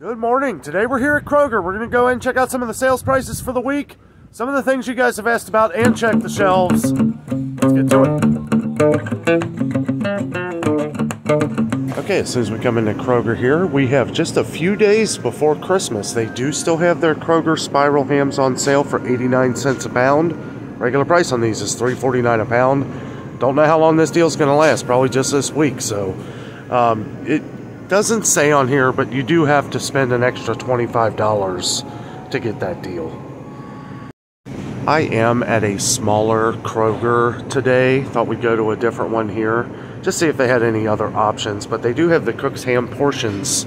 Good morning. Today we're here at Kroger. We're going to go in and check out some of the sales prices for the week, some of the things you guys have asked about, and check the shelves. Let's get to it. Okay, as soon as we come into Kroger here, we have just a few days before Christmas. They do still have their Kroger spiral hams on sale for 89 cents a pound. Regular price on these is $3.49 a pound. Don't know how long this deal's going to last. Probably just this week, so it doesn't say on here, but you do have to spend an extra $25 to get that deal. I am at a smaller Kroger today. Thought we'd go to a different one here, just see if they had any other options, but they do have the Cook's Ham Portions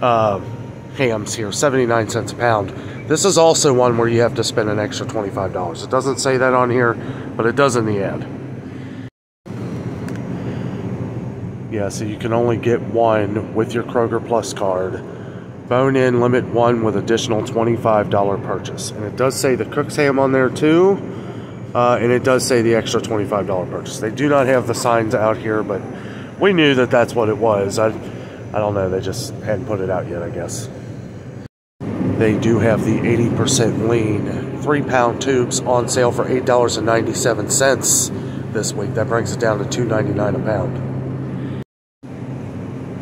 hams here, 79 cents a pound. This is also one where you have to spend an extra $25. It doesn't say that on here, but it does in the ad. Yeah, so you can only get one with your Kroger Plus card. Bone in, limit one with additional $25 purchase. And it does say the Cook's ham on there too. And it does say the extra $25 purchase. They do not have the signs out here, but we knew that that's what it was. I don't know, they just hadn't put it out yet, I guess. They do have the 80% lean 3-pound tubes on sale for $8.97 this week. That brings it down to $2.99 a pound.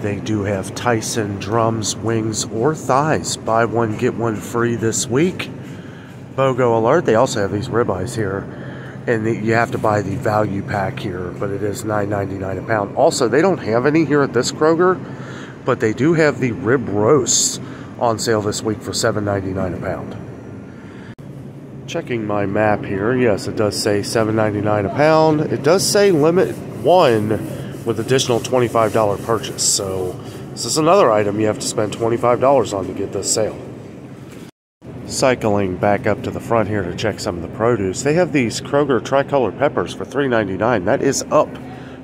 They do have Tyson drums, wings, or thighs. Buy one, get one free this week. BOGO alert. They also have these ribeyes here. And you have to buy the value pack here, but it is $9.99 a pound. Also, they don't have any here at this Kroger, but they do have the rib roasts on sale this week for $7.99 a pound. Checking my map here. Yes, it does say $7.99 a pound. It does say limit one with additional $25 purchase. So this is another item you have to spend $25 on to get this sale. Cycling back up to the front here to check some of the produce. They have these Kroger tricolor peppers for $3.99. That is up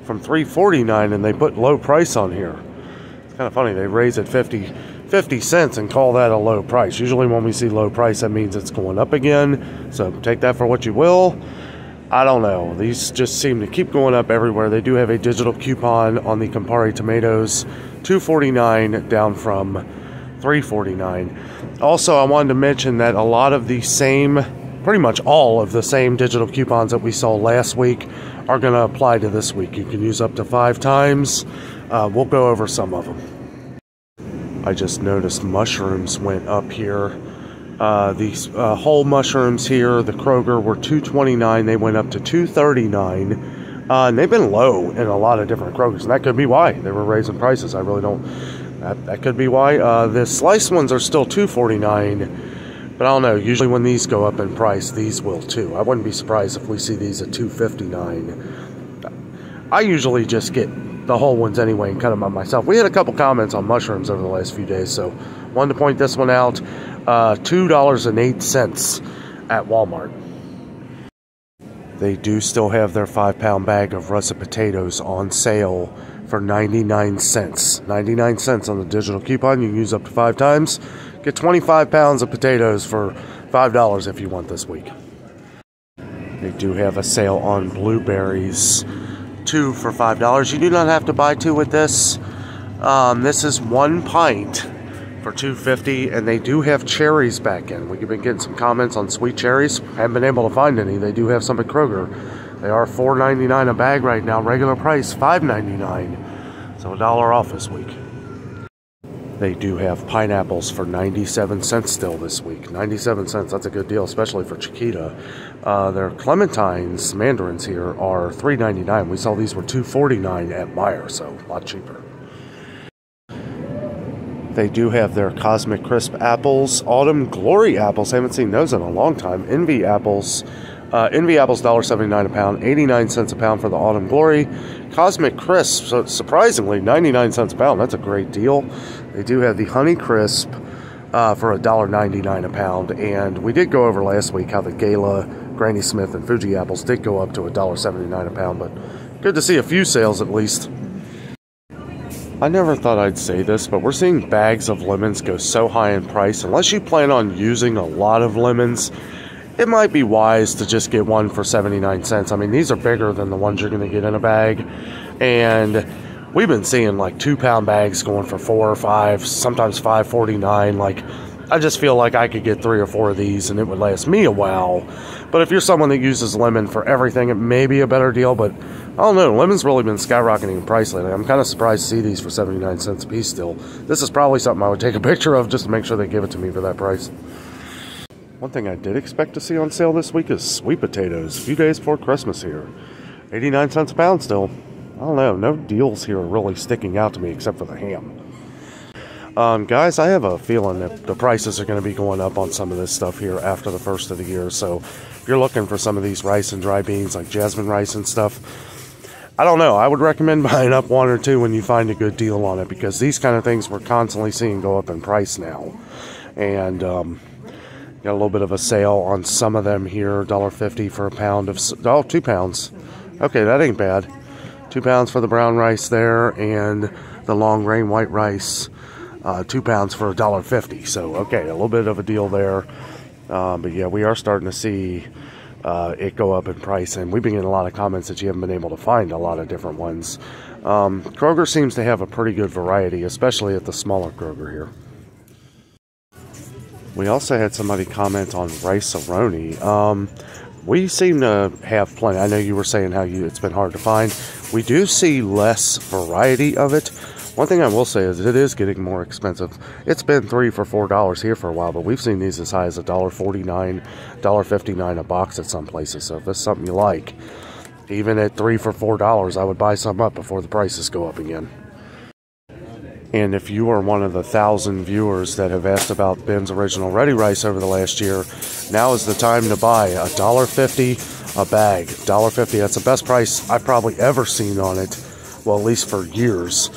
from $3.49, and they put low price on here. It's kind of funny. They raise it 50 cents and call that a low price. Usually when we see low price, that means it's going up again. So take that for what you will. I don't know. These just seem to keep going up everywhere. They do have a digital coupon on the Campari tomatoes, $2.49 down from $3.49. Also, I wanted to mention that a lot of the same, pretty much all of the same digital coupons that we saw last week are going to apply to this week. You can use up to 5 times. We'll go over some of them. I just noticed mushrooms went up here. These whole mushrooms here, the Kroger, were $2.29. They went up to $2.39. And they've been low in a lot of different Krogers. And that could be why they were raising prices. I really don't. That could be why. The sliced ones are still $2.49. But I don't know. Usually when these go up in price, these will too. I wouldn't be surprised if we see these at $2.59. I usually just get the whole ones anyway and cut them up myself. We had a couple comments on mushrooms over the last few days, so wanted to point this one out. $2.08 at Walmart. They do still have their 5-pound bag of russet potatoes on sale for 99 cents. 99 cents on the digital coupon. You can use up to 5 times. Get 25 pounds of potatoes for $5 if you want this week. They do have a sale on blueberries, 2 for $5. You do not have to buy 2 with this. This is 1 pint for $2.50, and they do have cherries back in. We've been getting some comments on sweet cherries. Haven't been able to find any. They do have some at Kroger. They are $4.99 a bag right now. Regular price $5.99, so $1 off this week. They do have pineapples for 97 cents still this week. 97 cents, that's a good deal, especially for Chiquita. Their clementines, mandarins here, are $3.99. We saw these were $2.49 at Meijer, so a lot cheaper. They do have their Cosmic Crisp apples, Autumn Glory apples. I haven't seen those in a long time. Envy apples. Envy apples, $1.79 a pound. 89 cents a pound for the Autumn Glory. Cosmic Crisp, so surprisingly, 99 cents a pound. That's a great deal. They do have the Honey Crisp for $1.99 a pound. And we did go over last week how the Gala, Granny Smith, and Fuji apples did go up to $1.79 a pound. But good to see a few sales at least. I never thought I'd say this, but we're seeing bags of lemons go so high in price. Unless you plan on using a lot of lemons, it might be wise to just get one for 79 cents. I mean, these are bigger than the ones you're going to get in a bag. And we've been seeing like 2-pound bags going for 4 or 5, sometimes $5.49. Like, I just feel like I could get 3 or 4 of these and it would last me a while. But if you're someone that uses lemon for everything, it may be a better deal. But I don't know, lemon's really been skyrocketing in price lately. I'm kind of surprised to see these for 79 cents a piece still. This is probably something I would take a picture of just to make sure they give it to me for that price. One thing I did expect to see on sale this week is sweet potatoes, a few days before Christmas here. 89 cents a pound still. I don't know, no deals here are really sticking out to me except for the ham. Guys, I have a feeling that the prices are going to be going up on some of this stuff here after the first of the year. So if you're looking for some of these rice and dry beans, like jasmine rice and stuff, I don't know, I would recommend buying up 1 or 2 when you find a good deal on it, because these kind of things we're constantly seeing go up in price now. And got a little bit of a sale on some of them here, $1.50 for a pound of, oh, 2 pounds. Okay, that ain't bad. 2 pounds for the brown rice there and the long grain white rice. 2 pounds for $1.50, so okay, a little bit of a deal there. But yeah, we are starting to see it go up in price, and we've been getting a lot of comments that you haven't been able to find a lot of different ones. Kroger seems to have a pretty good variety, especially at the smaller Kroger here. We also had somebody comment on Rice-A-Roni. We seem to have plenty. I know you were saying how it's been hard to find. We do see less variety of it. One thing I will say is it is getting more expensive. It's been $3 for $4 here for a while, but we've seen these as high as $1.49, $1.59 a box at some places. So if that's something you like, even at $3 for $4, I would buy some up before the prices go up again. And if you are one of the 1,000 viewers that have asked about Ben's Original Ready Rice over the last year, now is the time to buy. $1.50 a bag. $1.50, that's the best price I've probably ever seen on it, well, at least for years.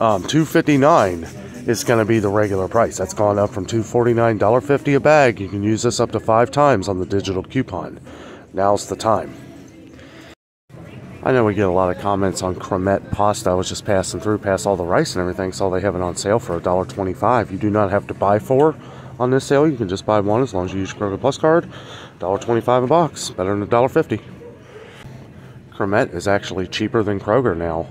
$2.59 is going to be the regular price. That's gone up from $2.49, $1.50 a bag. You can use this up to 5 times on the digital coupon. Now's the time. I know we get a lot of comments on Cremette pasta. I was just passing through, past all the rice and everything, saw they have it on sale for $1.25. You do not have to buy 4 on this sale. You can just buy 1 as long as you use your Kroger Plus card. $1.25 a box, better than $1.50. Cremette is actually cheaper than Kroger now,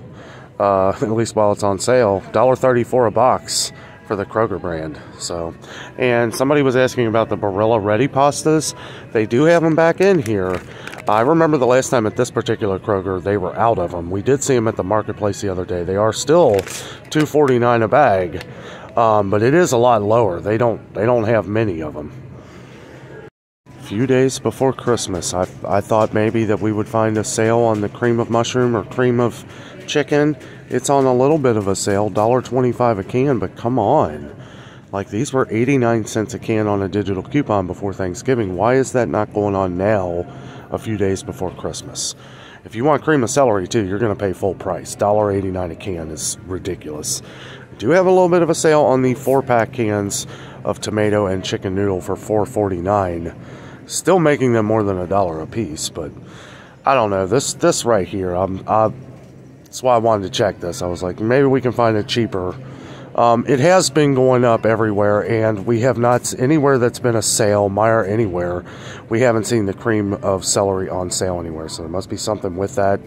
at least while it's on sale. $1.34 a box for the Kroger brand. So, and somebody was asking about the Barilla Ready pastas. They do have them back in here. I remember the last time at this particular Kroger, they were out of them. We did see them at the marketplace the other day. They are still $2.49 a bag, but it is a lot lower. They don't have many of them. A few days before Christmas, I thought maybe that we would find a sale on the cream of mushroom or cream of chicken. It's on a little bit of a sale, $1.25 a can, but come on. Like, these were 89 cents a can on a digital coupon before Thanksgiving. Why is that not going on now, a few days before Christmas? If you want cream of celery, too, you're going to pay full price. $1.89 a can is ridiculous. I do have a little bit of a sale on the 4-pack cans of tomato and chicken noodle for $4.49. Still making them more than $1 a piece, but I don't know. This right here, that's why I wanted to check this. I was like, maybe we can find it cheaper. It has been going up everywhere, and we have not, anywhere that's been a sale, Meijer anywhere, we haven't seen the cream of celery on sale anywhere, so there must be something with that.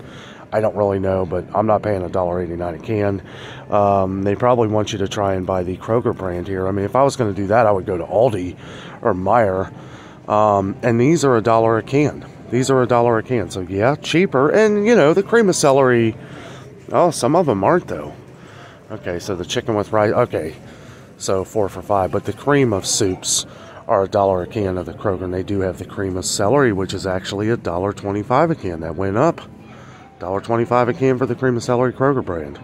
I don't really know, but I'm not paying $1.89 a can. They probably want you to try and buy the Kroger brand here. I mean, if I was going to do that, I would go to Aldi or Meijer, and these are $1 a can. These are $1 a can, so yeah, cheaper, and, you know, the cream of celery... Oh, some of them aren't, though. Okay, so the chicken with rice... Okay, so 4 for $5. But the cream of soups are $1 a can of the Kroger, and they do have the cream of celery, which is actually $1.25 a can. That went up. $1.25 a can for the cream of celery Kroger brand.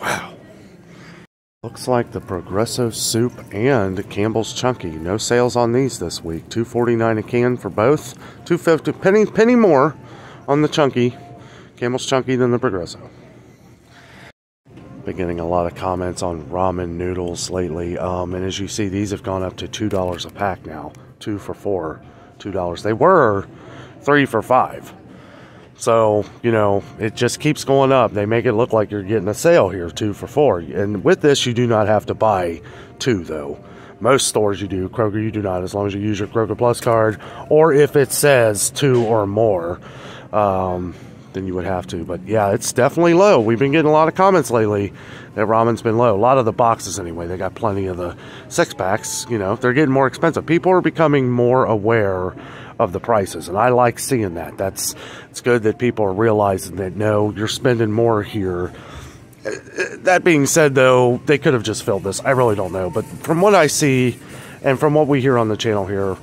Wow. Looks like the Progresso soup and Campbell's Chunky. No sales on these this week. $2.49 a can for both. $2.50, penny more on the Chunky. Campbell's Chunky than the Progresso. Been getting a lot of comments on ramen noodles lately, and as you see, these have gone up to $2 a pack now. 2 for $4, $2. They were 3 for $5. So, you know, it just keeps going up. They make it look like you're getting a sale here, 2 for $4. And with this, you do not have to buy 2, though. Most stores you do. Kroger, you do not, as long as you use your Kroger Plus card, or if it says 2 or more. then you would have to. But yeah, it's definitely low. We've been getting a lot of comments lately that ramen's been low. A lot of the boxes anyway. They got plenty of the six packs. You know, they're getting more expensive. People are becoming more aware of the prices, and I like seeing that. It's good that people are realizing that, no, you're spending more here. That being said, though, they could have just filled this. I really don't know. But from what I see and from what we hear on the channel here,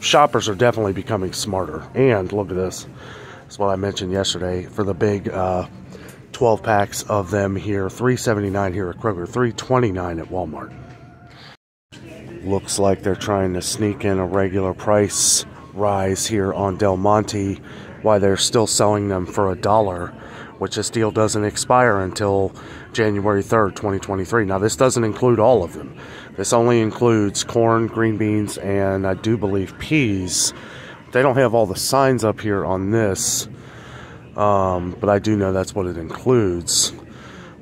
shoppers are definitely becoming smarter. And look at this. That's what I mentioned yesterday for the big 12 packs of them here. $3.79 here at Kroger, $3.29 at Walmart. Looks like they're trying to sneak in a regular price rise here on Del Monte while they're still selling them for $1, which this deal doesn't expire until January 3rd, 2023. Now, this doesn't include all of them. This only includes corn, green beans, and I do believe peas. They don't have all the signs up here on this, but I do know that's what it includes.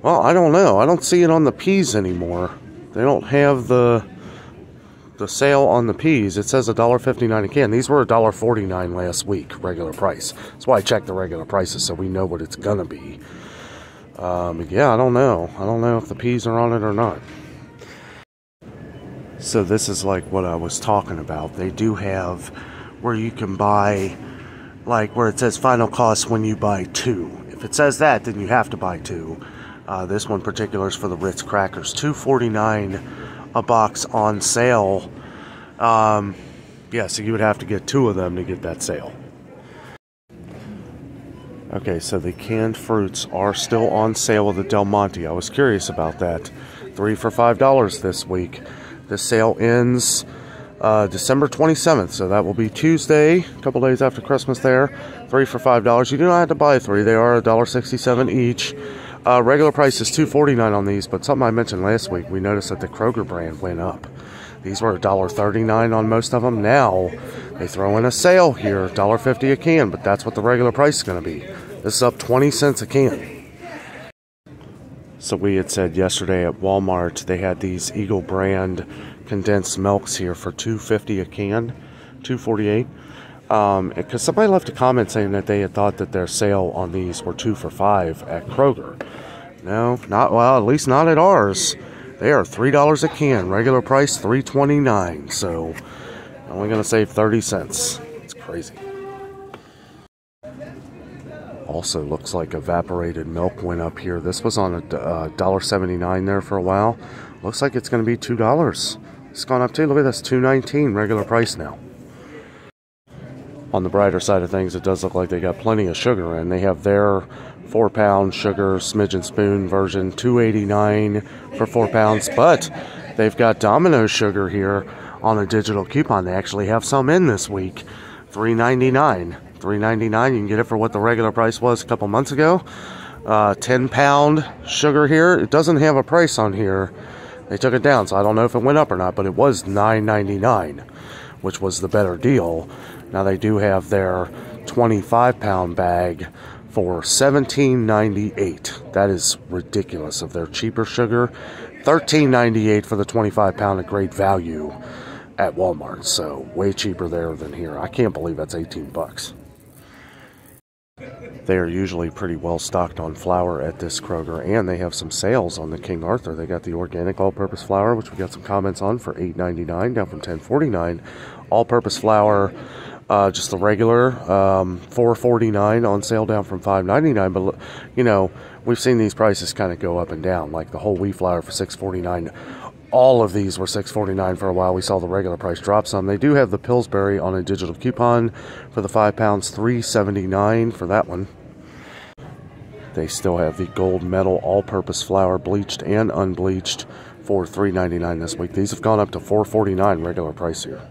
Well, I don't know. I don't see it on the peas anymore. They don't have the sale on the peas. It says $1.59 a can. These were $1.49 last week, regular price. That's why I checked the regular prices, so we know what it's gonna be. Yeah, I don't know. I don't know if the peas are on it or not. So this is like what I was talking about. They do have where you can buy, like where it says final cost when you buy two. If it says that, then you have to buy two. This one particular is for the Ritz crackers. $2.49 a box on sale. Yeah, so you would have to get two of them to get that sale. Okay, so the canned fruits are still on sale with the Del Monte. I was curious about that. 3 for $5 this week. The sale ends December 27th, so that will be Tuesday, a couple days after Christmas there. 3 for $5. You do not have to buy three. They are $1.67 each. Regular price is $2.49 on these, but something I mentioned last week, we noticed that the Kroger brand went up. These were $1.39 on most of them. Now, they throw in a sale here, $1.50 a can, but that's what the regular price is going to be. This is up 20 cents a can. So we had said yesterday at Walmart, they had these Eagle brand condensed milks here for $2.50 a can, $2.48. Because somebody left a comment saying that they had thought that their sale on these were 2 for $5 at Kroger. No, not well. At least not at ours. They are $3 a can. Regular price $3.29. So only going to save 30 cents. It's crazy. Also looks like evaporated milk went up here. This was on $1.79 there for a while. Looks like it's going to be $2. It's gone up too. Look at this, $2.19 regular price now. On the brighter side of things, it does look like they got plenty of sugar in. They have their 4-pound sugar smidge and spoon version, $2.89 for 4 pounds. But they've got Domino's sugar here on a digital coupon. They actually have some in this week, $3.99. $3.99, you can get it for what the regular price was a couple months ago. 10-pound sugar here. It doesn't have a price on here. They took it down, so I don't know if it went up or not, but it was $9.99, which was the better deal. Now they do have their 25-pound bag for $17.98. That is ridiculous of their cheaper sugar. $13.98 for the 25-pound, a great value at Walmart. So way cheaper there than here. I can't believe that's $18. They are usually pretty well stocked on flour at this Kroger, and they have some sales on the King Arthur. They got the organic all-purpose flour, which we got some comments on, for $8.99, down from $10.49. All-purpose flour, just the regular, $4.49 on sale, down from $5.99. But you know, we've seen these prices kind of go up and down. Like the whole wheat flour for $6.49. All of these were $6.49 for a while. We saw the regular price drop some. They do have the Pillsbury on a digital coupon for the 5 pounds, $3.79 for that one. They still have the gold medal all-purpose flour, bleached and unbleached, for $3.99 this week. These have gone up to $4.49 regular price here.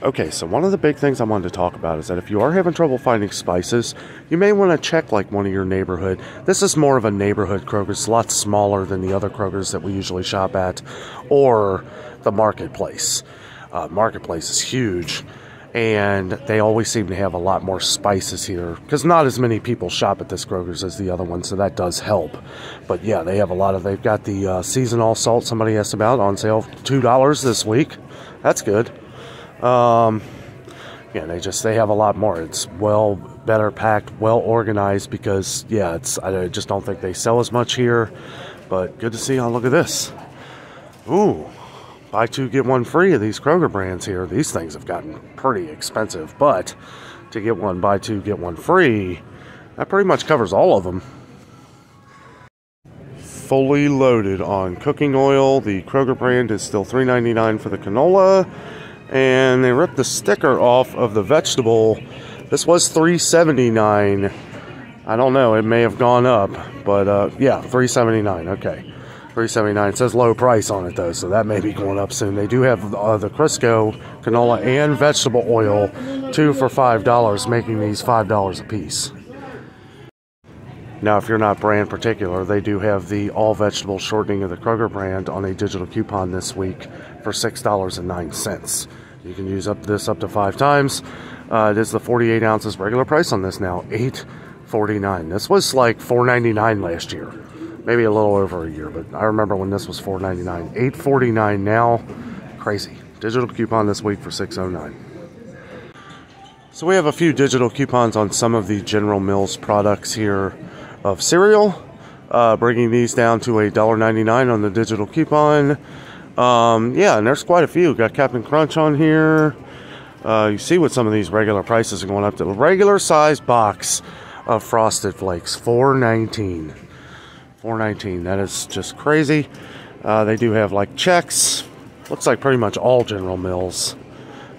Okay, so one of the big things I wanted to talk about is that if you are having trouble finding spices, you may want to check like one of your neighborhood. This is more of a neighborhood Kroger. It's a lot smaller than the other Krogers that we usually shop at, or the marketplace. Marketplace is huge, and they always seem to have a lot more spices here because not as many people shop at this Kroger's as the other one, so that does help. But yeah, they have a lot of, they've got the seasonal salt somebody asked about on sale, $2 this week. That's good. Yeah, they have a lot more. It's well better packed, well organized, because yeah, I just don't think they sell as much here, but good to see. Oh, look at this. Ooh, buy two, get one free of these Kroger brands here. These things have gotten pretty expensive, but to get one, buy two, get one free, that pretty much covers all of them. Fully loaded on cooking oil. The Kroger brand is still $3.99 for the canola, and they ripped the sticker off of the vegetable. This was $3.79. I don't know, it may have gone up, but yeah, $3.79. Okay, $3.79. It says low price on it though, so that may be going up soon. They do have the Crisco, canola, and vegetable oil, two for $5, making these $5 a piece. Now, if you're not brand particular, they do have the all-vegetable shortening of the Kroger brand on a digital coupon this week for $6.09. You can use up to 5 times. It is the 48 ounces regular price on this now, $8.49. This was like $4.99 last year, maybe a little over a year, but I remember when this was $4.99. $8.49 now, crazy. Digital coupon this week for $6.09. So we have a few digital coupons on some of the General Mills products here of cereal, bringing these down to $1.99 on the digital coupon. Yeah, and there's quite a few. Got Captain Crunch on here. You see what some of these regular prices are going up to. A regular size box of Frosted Flakes, $4.19. $4.19, that is just crazy. They do have like Chex. Looks like pretty much all General Mills.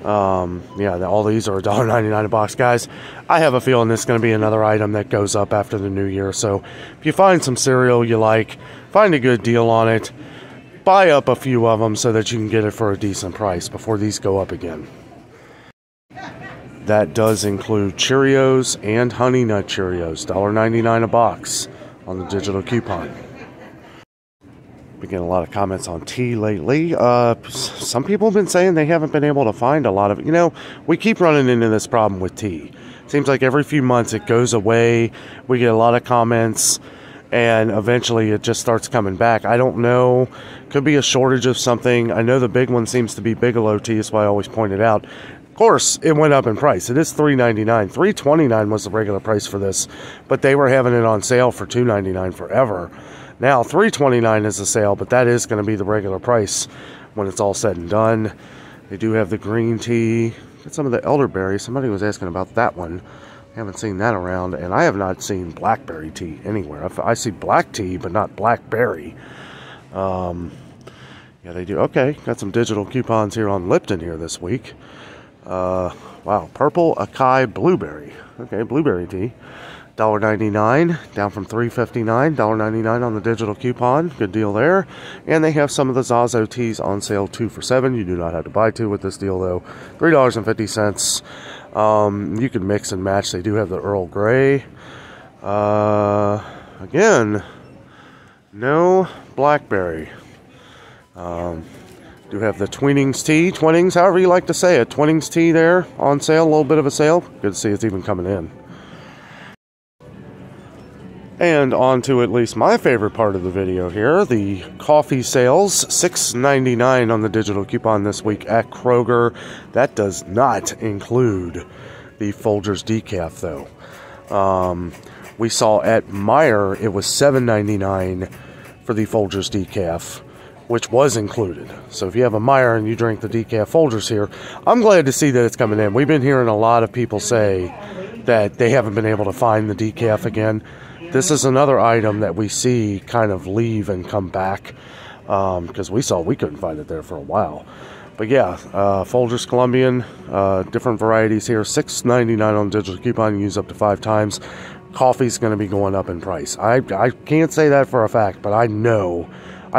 Yeah, all these are $1.99 a box, guys. I have a feeling this is going to be another item that goes up after the new year. So if you find some cereal you like, find a good deal on it, buy up a few of them so that you can get it for a decent price before these go up again. That does include Cheerios and Honey Nut Cheerios, $1.99 a box on the digital coupon. Been getting a lot of comments on tea lately. Some people have been saying they haven't been able to find a lot of it. You know, we keep running into this problem with tea. Seems like every few months it goes away. We get a lot of comments, and eventually it just starts coming back. I don't know. Could be a shortage of something. I know the big one seems to be Bigelow tea. That's why I always point it out. Of course, it went up in price. It is $3.99. $3.29 was the regular price for this, but they were having it on sale for $2.99 forever. Now, $3.29 is the sale, but that is going to be the regular price when it's all said and done. They do have the green tea. Got some of the elderberry. Somebody was asking about that one. I haven't seen that around, and I have not seen blackberry tea anywhere. I see black tea, but not blackberry. Yeah, they do. Okay, got some digital coupons here on Lipton here this week. Wow, purple acai blueberry. Okay, blueberry tea. $1.99, down from $3.59, $1.99 on the digital coupon. Good deal there. And they have some of the Zazo teas on sale, 2 for $7. You do not have to buy 2 with this deal, though. $3.50. You can mix and match. They do have the Earl Grey. Again, no blackberry. Do have the Twinings tea. Twinings, however you like to say it. Twinings tea there on sale. A little bit of a sale. Good to see it's even coming in. And on to at least my favorite part of the video here, the coffee sales, $6.99 on the digital coupon this week at Kroger. That does not include the Folgers decaf, though. We saw at Meijer, it was $7.99 for the Folgers decaf, which was included. So if you have a Meijer and you drink the decaf Folgers here, I'm glad to see that it's coming in. We've been hearing a lot of people say that they haven't been able to find the decaf again. This is another item that we see kind of leave and come back, because we couldn't find it there for a while. But yeah, Folgers Colombian, different varieties here, $6.99 on digital coupon, use up to 5 times. Coffee's going to be going up in price. I can't say that for a fact, but I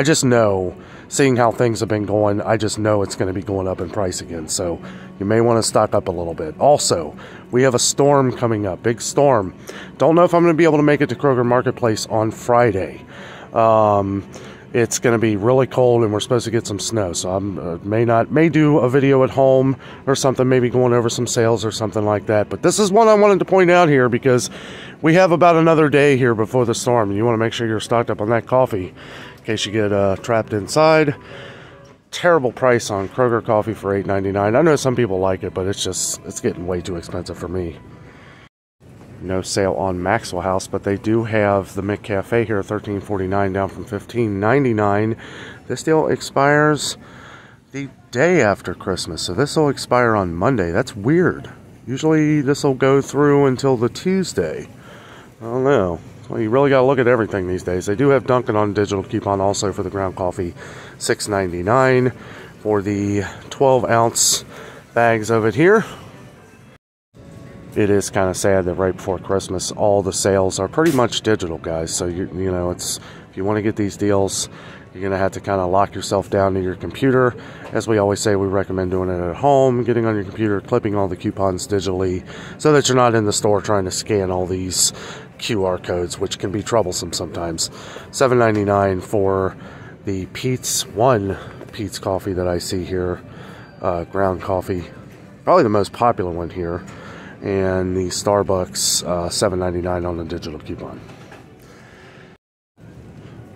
just know, seeing how things have been going, I just know it's going to be going up in price again. So you may want to stock up a little bit. Also, we have a storm coming up, big storm. Don't know if I'm going to be able to make it to Kroger Marketplace on Friday. It's going to be really cold, and we're supposed to get some snow. So I may do a video at home or something, maybe going over some sales or something like that. But this is one I wanted to point out here, because we have about another day here before the storm, and you want to make sure you're stocked up on that coffee in case you get trapped inside. Terrible price on Kroger coffee for $8.99. I know some people like it, but it's getting way too expensive for me. no sale on Maxwell House, but they do have the McCafe here at $13.49, down from $15.99. This deal expires the day after Christmas, so this will expire on Monday. That's weird. Usually this will go through until the Tuesday. I don't know. Well, you really got to look at everything these days. They do have Dunkin' on digital coupon also for the ground coffee, $6.99 for the 12-ounce bags of it here. It is kind of sad that right before Christmas, all the sales are pretty much digital, guys. So, you know, it's if you want to get these deals, you're going to have to kind of lock yourself down to your computer. As we always say, we recommend doing it at home, getting on your computer, clipping all the coupons digitally so that you're not in the store trying to scan all these QR codes, which can be troublesome sometimes. $7.99 for the Pete's coffee that I see here, ground coffee, probably the most popular one here. And the Starbucks, $7.99 on the digital coupon.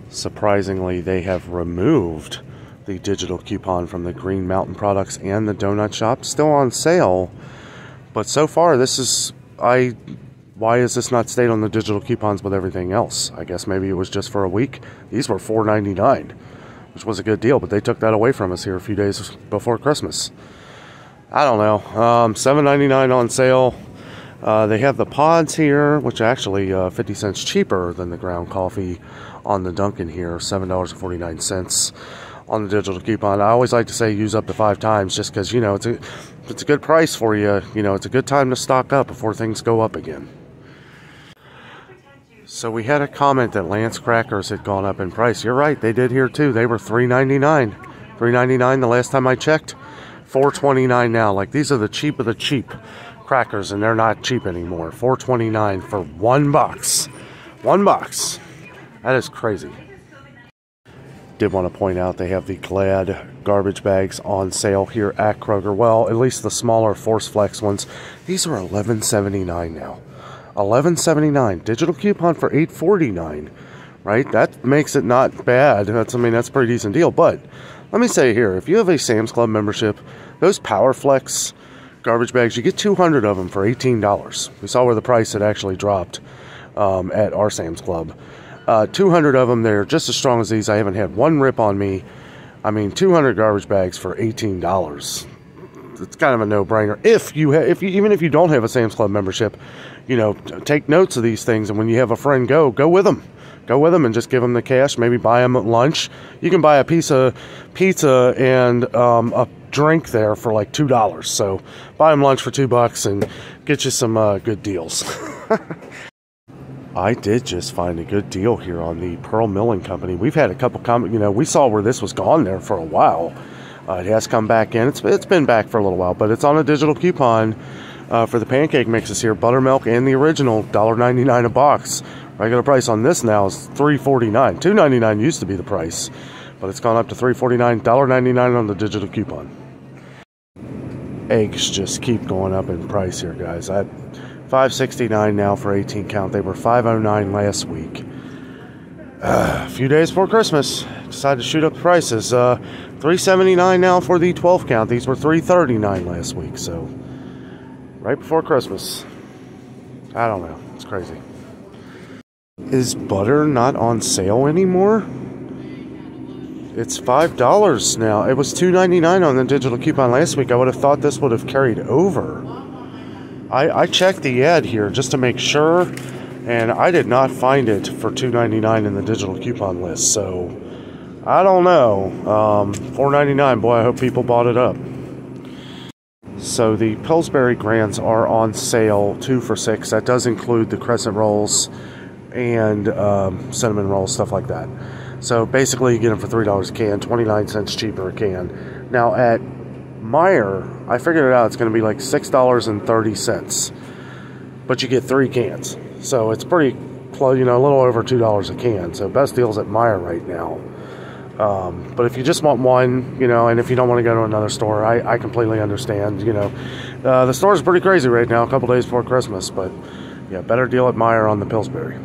Surprisingly, they have removed the digital coupon from the Green Mountain products and the donut shop. Still on sale, but so far this is... Why is this not stayed on the digital coupons with everything else? I guess maybe it was just for a week. These were $4.99, which was a good deal, but they took that away from us here a few days before Christmas. I don't know. $7.99 on sale. They have the pods here, which are actually 50 cents cheaper than the ground coffee on the Dunkin' here. $7.49 on the digital coupon. I always like to say use up to 5 times just because, you know, it's a good price for you. You know, it's a good time to stock up before things go up again. So we had a comment that Lance Crackers had gone up in price. You're right. They did here, too. They were $3.99. $3.99 the last time I checked. $4.29 now. Like, these are the cheap of the cheap crackers, and they're not cheap anymore. $4.29 for $1. $1. That is crazy. Did want to point out they have the Glad garbage bags on sale here at Kroger. Well, at least the smaller Force Flex ones. These are $11.79 now. $11.79. Digital coupon for $8.49. Right? That makes it not bad. That's a pretty decent deal, but... let me say here, if you have a Sam's Club membership, those PowerFlex garbage bags, you get 200 of them for $18. We saw where the price had actually dropped at our Sam's Club. 200 of them, they're just as strong as these. I haven't had one rip on me. 200 garbage bags for $18. It's kind of a no-brainer. Even if you don't have a Sam's Club membership, you know, take notes of these things, and when you have a friend go with them. Go with them and just give them the cash. Maybe buy them lunch. You can buy a piece of pizza and a drink there for like $2. So buy them lunch for $2 and get you some good deals. I did just find a good deal here on the Pearl Milling Company. We've had a couple comments. You know, we saw where this was gone there for a while. It has come back in. It's been back for a little while, but it's on a digital coupon for the pancake mixes here. Buttermilk and the original, $1.99 a box. Regular price on this now is $3.49. $2.99 used to be the price, but it's gone up to $3.49, $1.99 on the digital coupon. Eggs just keep going up in price here, guys. $5.69 now for 18 count. They were $5.09 last week. A few days before Christmas, decided to shoot up the prices. $3.79 now for the 12 count. These were $3.39 last week, so right before Christmas. I don't know. It's crazy. Is butter not on sale anymore? It's $5 now. It was $2.99 on the digital coupon last week. I would have thought this would have carried over. I checked the ad here just to make sure, and I did not find it for $2.99 in the digital coupon list. So I don't know. $4.99. Boy, I hope people bought it up. So the Pillsbury Grands are on sale 2 for $6. That does include the crescent rolls and cinnamon rolls, stuff like that. So basically you get them for $3 a can, 29 cents cheaper a can. Now at Meijer, I figured it out, it's going to be like $6.30, but you get 3 cans. So it's pretty close, you know, a little over $2 a can. So best deals at Meijer right now. But if you just want one, you know, and if you don't want to go to another store, I completely understand, you know. The store's pretty crazy right now, a couple days before Christmas, but yeah, better deal at Meijer on the Pillsbury.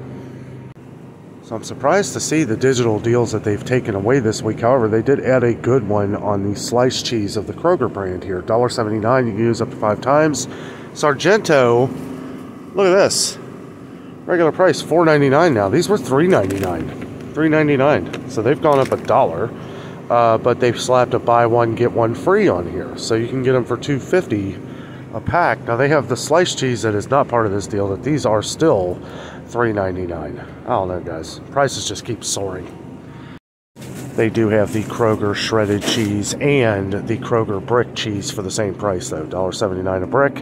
So I'm surprised to see the digital deals that they've taken away this week. However, they did add a good one on the sliced cheese of the Kroger brand here. $1.79, you can use up to 5 times. Sargento, look at this. Regular price $4.99 now. These were $3.99. $3.99. So they've gone up $1, but they've slapped a buy one get one free on here. So you can get them for $2.50 a pack. Now they have the sliced cheese that is not part of this deal, that these are still $3.99. I don't know, guys. Prices just keep soaring. They do have the Kroger shredded cheese and the Kroger brick cheese for the same price, though. $1.79 a brick,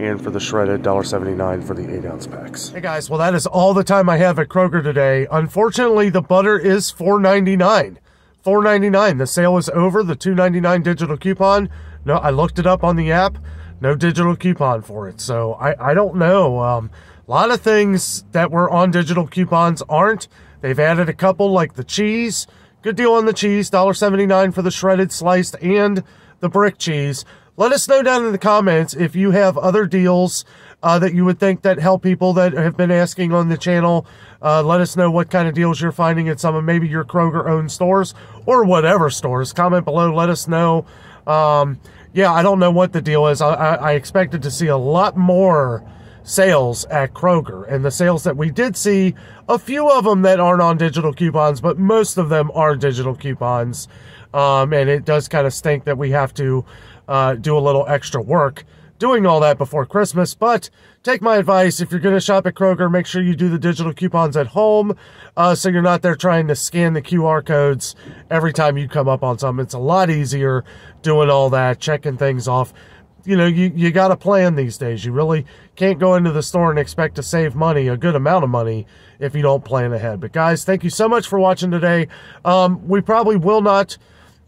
and for the shredded, $1.79 for the 8-ounce packs. Hey, guys. Well, that is all the time I have at Kroger today. Unfortunately, the butter is $4.99. $4.99. The sale is over. The $2.99 digital coupon. No, I looked it up on the app. No digital coupon for it. So I don't know. A lot of things that were on digital coupons aren't. They've added a couple, like the cheese. Good deal on the cheese, $1.79 for the shredded, sliced, and the brick cheese. Let us know down in the comments if you have other deals that you would think that help people that have been asking on the channel. Let us know what kind of deals you're finding at some of maybe your Kroger-owned stores or whatever stores. Comment below, let us know. Yeah, I don't know what the deal is. I expected to see a lot more sales at Kroger, and the sales that we did see, a few of them that aren't on digital coupons, but most of them are digital coupons, and it does kind of stink that we have to do a little extra work doing all that before Christmas. But take my advice, if you're going to shop at Kroger, make sure you do the digital coupons at home, so you're not there trying to scan the QR codes every time you come up on something. It's a lot easier doing all that, checking things off. You know, you got to plan these days. You really can't go into the store and expect to save money, a good amount of money, if you don't plan ahead. But guys, thank you so much for watching today. We probably will not.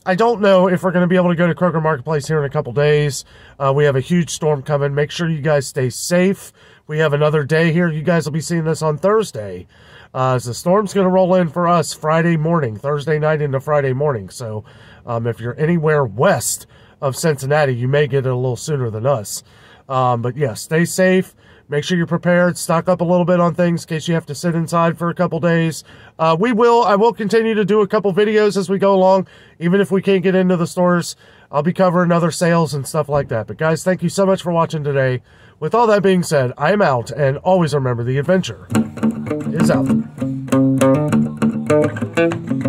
I don't know if we're going to be able to go to Kroger Marketplace here in a couple days. We have a huge storm coming. Make sure you guys stay safe. We have another day here. You guys will be seeing this on Thursday. So the storm's going to roll in for us Friday morning, Thursday night into Friday morning. So if you're anywhere west of Cincinnati, you may get it a little sooner than us. But yeah, stay safe. Make sure you're prepared. Stock up a little bit on things in case you have to sit inside for a couple days. I will continue to do a couple videos as we go along. Even if we can't get into the stores, I'll be covering other sales and stuff like that. But guys, thank you so much for watching today. With all that being said, I am out, and always remember, the adventure is out there.